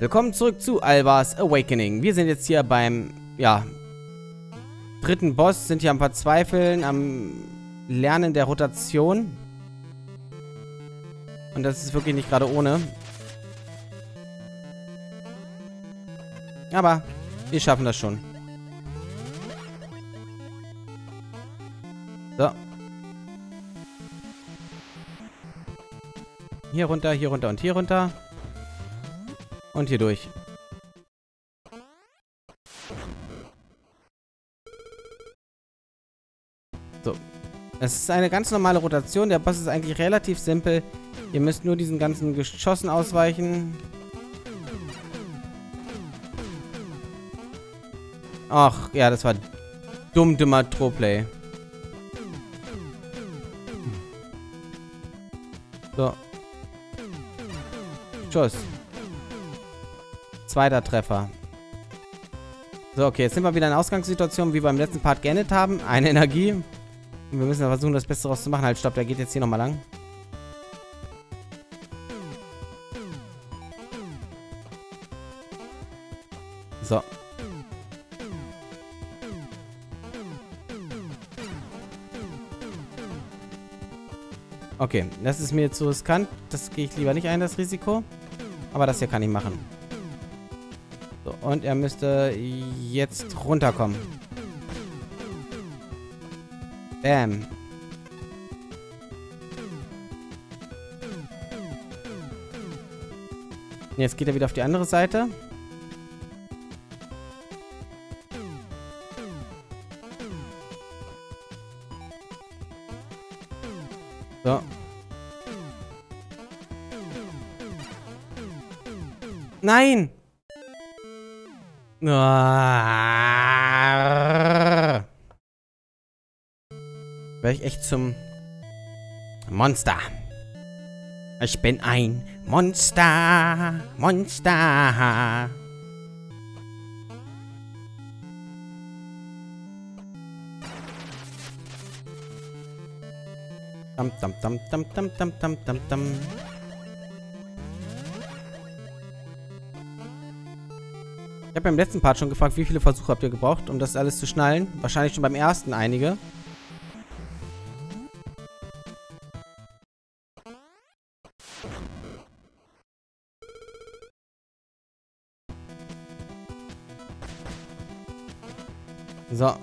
Willkommen zurück zu Alwa's Awakening. Wir sind jetzt hier beim, dritten Boss, sind hier am Verzweifeln, am Lernen der Rotation. Und das ist wirklich nicht gerade ohne. Aber wir schaffen das schon. So. Hier runter und hier runter. Und hier durch. So. Es ist eine ganz normale Rotation. Der Boss ist eigentlich relativ simpel. Ihr müsst nur diesen ganzen Geschossen ausweichen. Ach, ja, das war dummer Troplay. So. Schuss. Zweiter Treffer. So, okay, jetzt sind wir wieder in Ausgangssituation, wie wir beim letzten Part geendet haben. Eine Energie. Und wir müssen versuchen, das Beste daraus zu machen. Halt, stopp, der geht jetzt hier nochmal lang. So. Okay, das ist mir zu riskant. Das gehe ich lieber nicht ein, das Risiko. Aber das hier kann ich machen. So, und er müsste jetzt runterkommen. Bam. Jetzt geht er wieder auf die andere Seite. So. Nein! Wäre ich echt zum Monster. Ich bin ein Monster. Monster. Dum, dum, dum, dum, dum, dum, dum, dum, dum. Ich habe beim letzten Part schon gefragt, wie viele Versuche habt ihr gebraucht, um das alles zu schnallen. Wahrscheinlich schon beim ersten einige. So.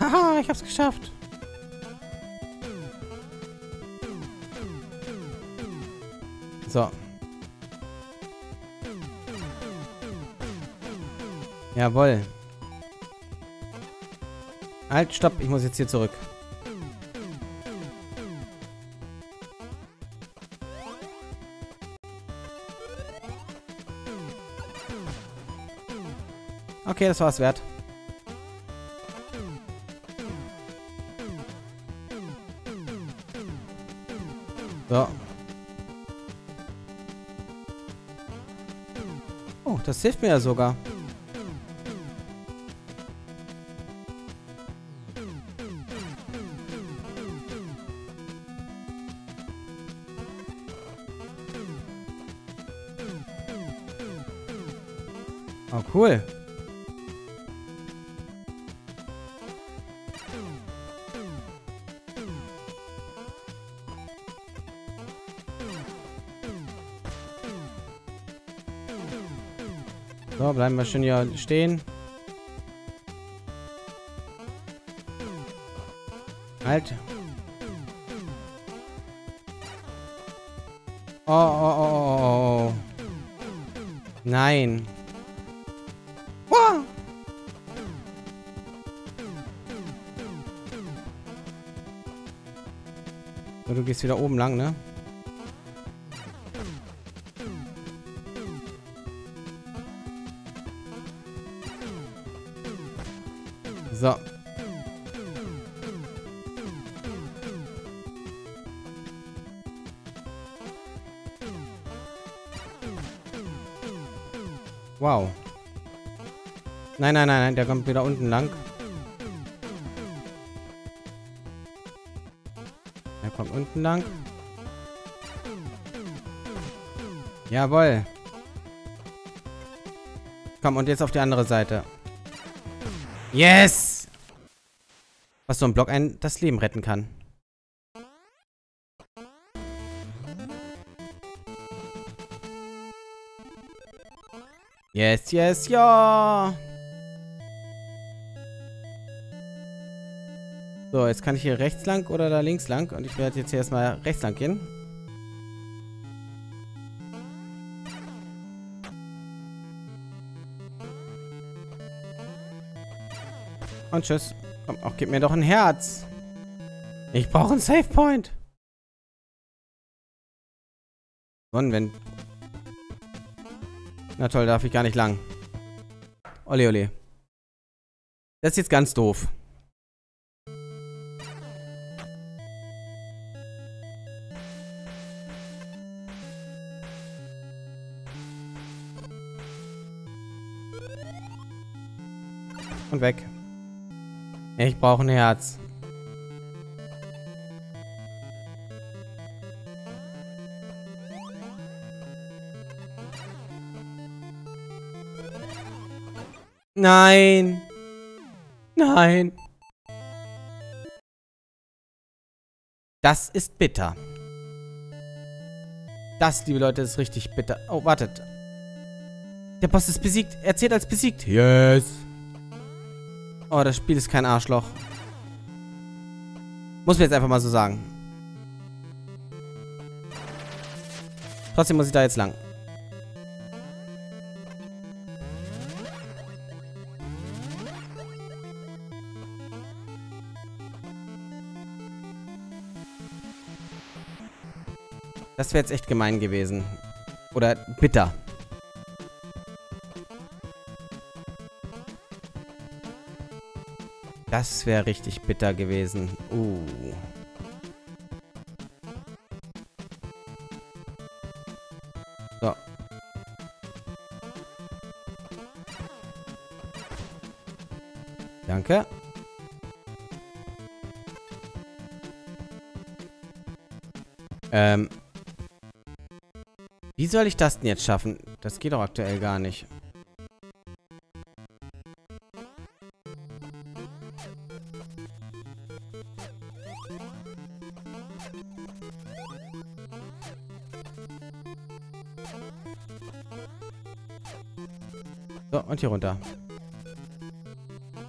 Haha, ich hab's geschafft. So. Jawohl. Halt, stopp, ich muss jetzt hier zurück. Okay, das war's wert. So. Oh, das hilft mir ja sogar. Oh, cool. So, bleiben wir schön hier stehen. Halt. Oh, oh, oh, oh. Nein. Oh. So, du gehst wieder oben lang, ne? So. Wow. Nein, nein, nein, nein, der kommt wieder unten lang. Er kommt unten lang. Jawohl. Komm, und jetzt auf die andere Seite. Yes! Was so ein Block einen das Leben retten kann. Yes, yes, ja! So, jetzt kann ich hier rechts lang oder da links lang. Und ich werde jetzt hier erstmal rechts lang gehen. Und tschüss. Komm, auch gib mir doch ein Herz. Ich brauche einen Save Point. Sonnenwind. Na toll, darf ich gar nicht lang. Ole, ole. Das ist jetzt ganz doof. Und weg. Ich brauche ein Herz. Nein. Nein. Das ist bitter. Das, liebe Leute, ist richtig bitter. Oh, wartet. Der Boss ist besiegt. Er zählt als besiegt. Yes. Oh, das Spiel ist kein Arschloch. Muss mir jetzt einfach mal so sagen. Trotzdem muss ich da jetzt lang. Das wäre jetzt echt gemein gewesen. Oder bitter. Das wäre richtig bitter gewesen. So. Danke. Wie soll ich das denn jetzt schaffen? Das geht doch aktuell gar nicht. So, und hier runter.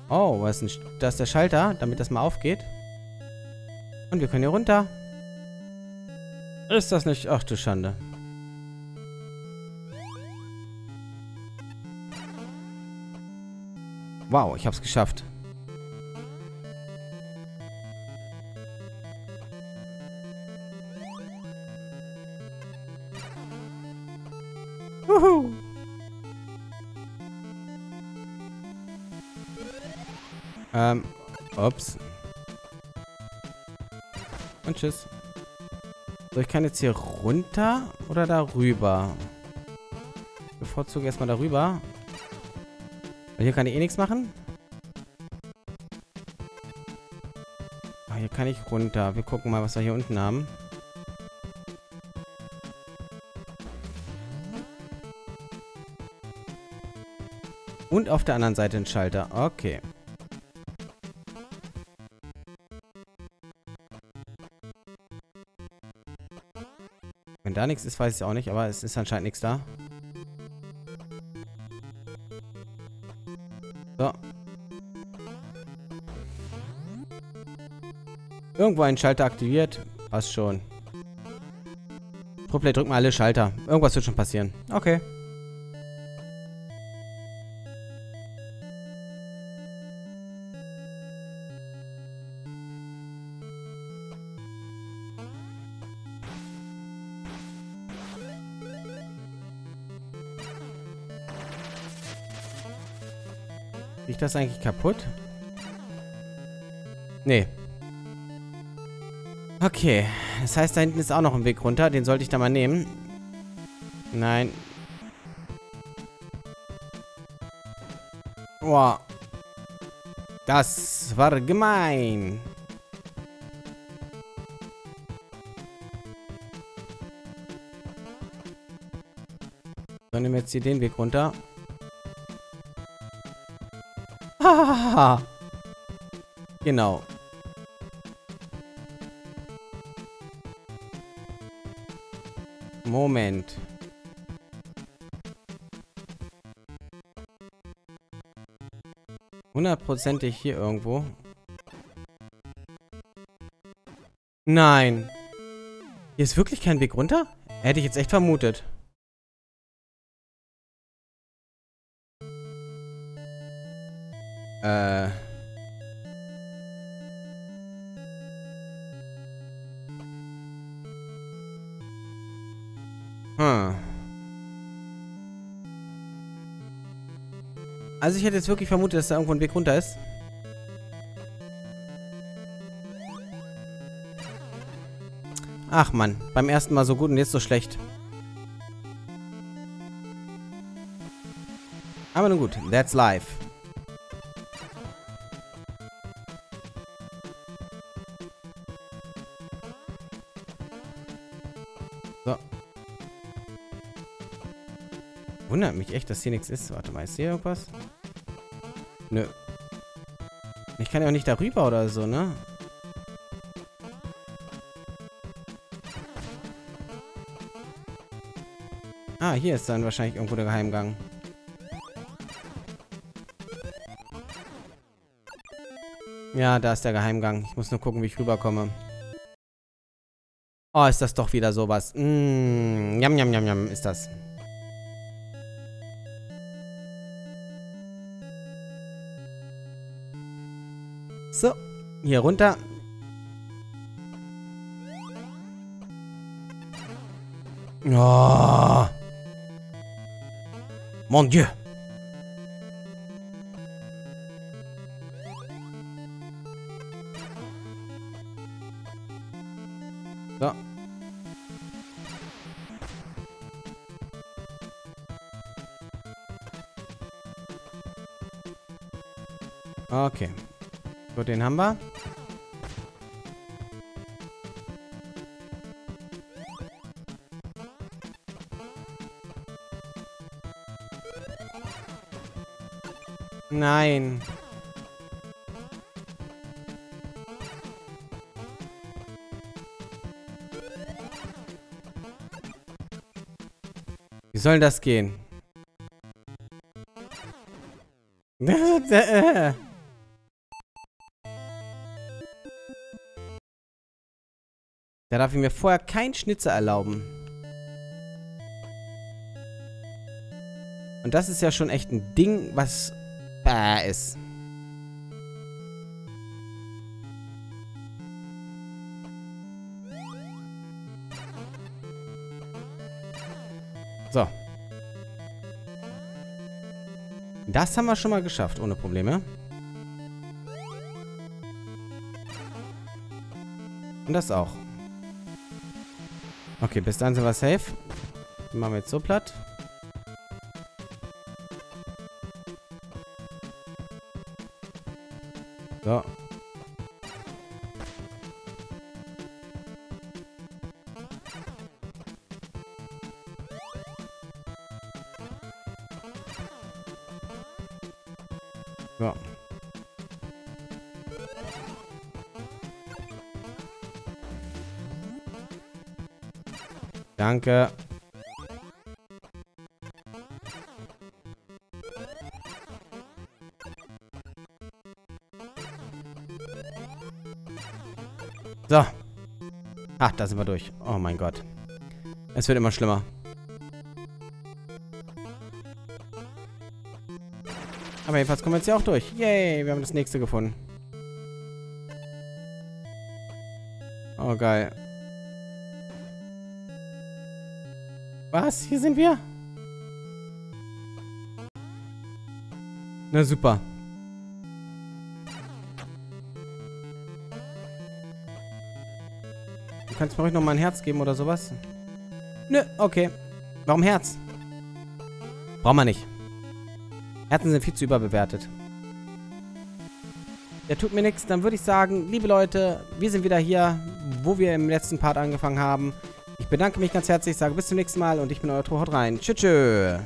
Oh, was ist denn? Da ist der Schalter, damit das mal aufgeht. Und wir können hier runter. Ist das nicht? Ach du Schande. Wow, ich hab's geschafft. Wuhu! Ups. Und tschüss. So, ich kann jetzt hier runter oder darüber? Ich bevorzuge erstmal darüber. Und hier kann ich eh nichts machen. Ah, hier kann ich runter. Wir gucken mal, was wir hier unten haben. Und auf der anderen Seite ein Schalter. Okay. Wenn da nichts ist, weiß ich auch nicht, aber es ist anscheinend nichts da. So. Irgendwo einen Schalter aktiviert. Passt schon. Troplay, drück mal alle Schalter. Irgendwas wird schon passieren. Okay. Ist das eigentlich kaputt? Nee. Okay. Das heißt, da hinten ist auch noch ein Weg runter. Den sollte ich da mal nehmen. Nein. Boah. Das war gemein. Dann nehmen wir jetzt hier den Weg runter. Hahaha. Genau. Moment. Hundertprozentig hier irgendwo. Nein. Hier ist wirklich kein Weg runter? Hätte ich jetzt echt vermutet. Also ich hätte jetzt wirklich vermutet, dass da irgendwo ein Weg runter ist. Ach Mann, beim ersten Mal so gut und jetzt so schlecht. Aber nun gut, that's life. So. Wundert mich echt, dass hier nichts ist. Warte mal, ist hier irgendwas? Nö. Ich kann ja auch nicht darüber oder so, ne? Ah, hier ist dann wahrscheinlich irgendwo der Geheimgang. Ja, da ist der Geheimgang. Ich muss nur gucken, wie ich rüberkomme. Oh, ist das doch wieder sowas. Jam, jam, jam, jam ist das. So, hier runter. Oh. Mon Dieu. So. Okay. Gut, den haben wir. Nein. Wie soll das gehen? Da darf ich mir vorher keinen Schnitzer erlauben. Und das ist ja schon echt ein Ding, was ist. So. Das haben wir schon mal geschafft, ohne Probleme. Und das auch. Okay, bis dann sind wir safe. Den machen wir jetzt so platt. So. So. Danke. So. Ach, da sind wir durch. Oh mein Gott. Es wird immer schlimmer. Aber jedenfalls kommen wir jetzt hier auch durch. Yay, wir haben das nächste gefunden. Oh, geil. Was? Hier sind wir? Na super. Du kannst mir ruhig noch mal ein Herz geben oder sowas. Nö, okay. Warum Herz? Brauchen wir nicht. Herzen sind viel zu überbewertet. Der tut mir nichts. Dann würde ich sagen, liebe Leute, wir sind wieder hier, wo wir im letzten Part angefangen haben. Ich bedanke mich ganz herzlich, sage bis zum nächsten Mal und ich bin euer Tro, haut rein. Tschüss.